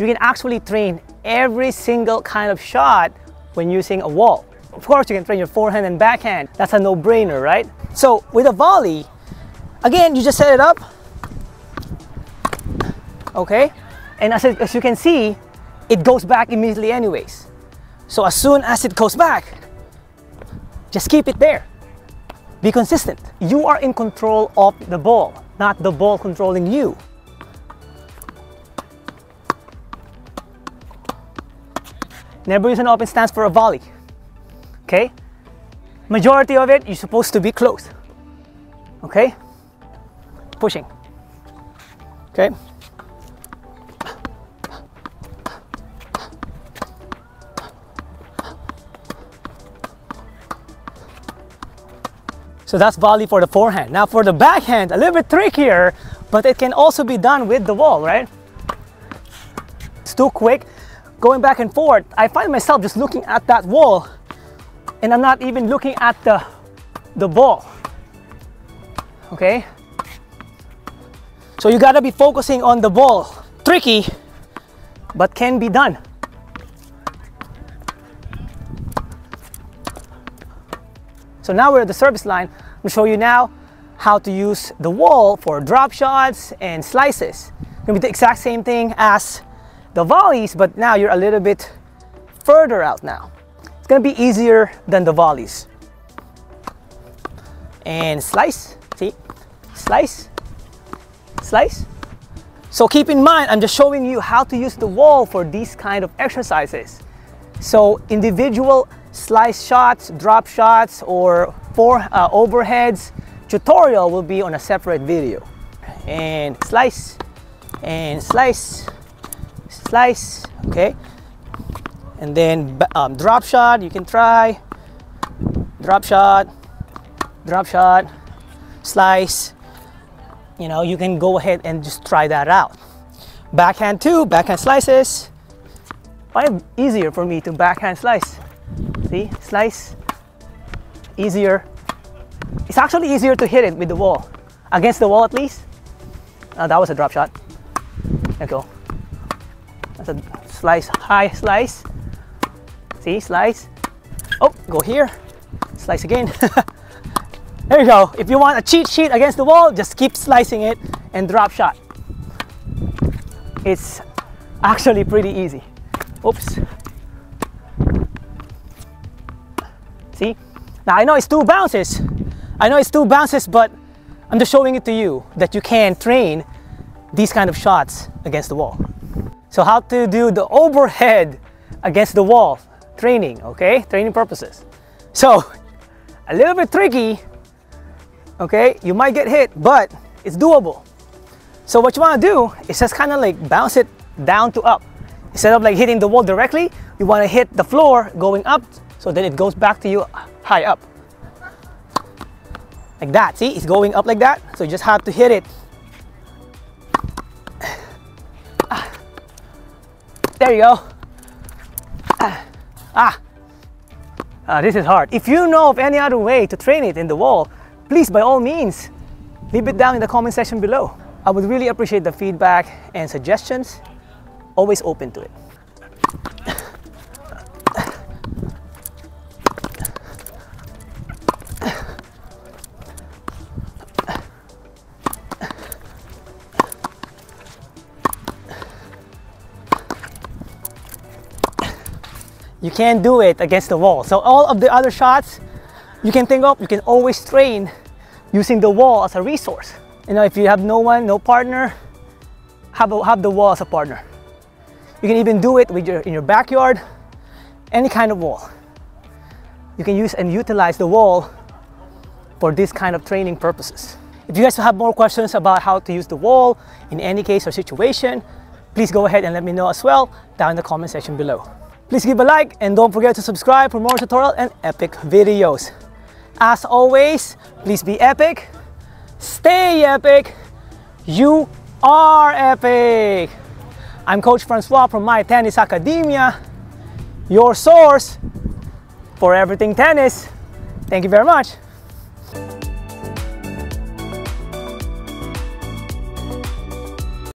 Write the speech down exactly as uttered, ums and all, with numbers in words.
you can actually train every single kind of shot when using a wall. Of course, you can train your forehand and backhand. That's a no-brainer, right? So with a volley, again, you just set it up, okay? And as, it, as you can see, it goes back immediately anyways. So as soon as it goes back, just keep it there. Be consistent. You are in control of the ball, not the ball controlling you. Never use an open stance for a volley, okay? Majority of it, you're supposed to be close, okay? Pushing, okay? So that's volley for the forehand. Now for the backhand, a little bit trickier, but it can also be done with the wall, right? It's too quick, going back and forth. I find myself just looking at that wall and I'm not even looking at the, the ball, okay? So you gotta be focusing on the ball. Tricky, but can be done. So now we're at the service line. I'm gonna show you now how to use the wall for drop shots and slices. It's gonna be the exact same thing as the volleys, but now you're a little bit further out now. It's gonna be easier than the volleys. And slice, see? Slice, slice. So keep in mind, I'm just showing you how to use the wall for these kind of exercises. So individual slice shots, drop shots, or for uh, overheads tutorial will be on a separate video. And slice, and slice, slice, okay? And then um, drop shot, you can try. Drop shot, drop shot, slice. You know, you can go ahead and just try that out. Backhand too, backhand slices. Probably easier for me to backhand slice. See, slice, easier. It's actually easier to hit it with the wall, against the wall at least. Uh, that was a drop shot. There you go. That's a slice, high slice. See, slice. Oh, go here, slice again. There you go. If you want a cheat sheet against the wall, just keep slicing it and drop shot. It's actually pretty easy. Oops. See? Now I know it's two bounces. I know it's two bounces, but I'm just showing it to you that you can train these kind of shots against the wall. So how to do the overhead against the wall training, okay? Training purposes. So a little bit tricky, okay? You might get hit, but it's doable. So what you want to do is just kind of like bounce it down to up. Instead of like hitting the wall directly, you want to hit the floor going up. So then it goes back to you high up. Like that, see? It's going up like that. So you just have to hit it. Ah. There you go. Ah. ah. Ah, this is hard. If you know of any other way to train it in the wall, please, by all means, leave it down in the comment section below. I would really appreciate the feedback and suggestions. Always open to it. You can't do it against the wall. So all of the other shots you can think of, you can always train using the wall as a resource. You know, if you have no one, no partner, have, a, have the wall as a partner. You can even do it with your, in your backyard, any kind of wall. You can use and utilize the wall for this kind of training purposes. If you guys have more questions about how to use the wall in any case or situation, please go ahead and let me know as well down in the comment section below. Please give a like and don't forget to subscribe for more tutorial and epic videos. As always, please be epic, stay epic, you are epic. I'm Coach Francois from My Tennis Academia, your source for everything tennis. Thank you very much.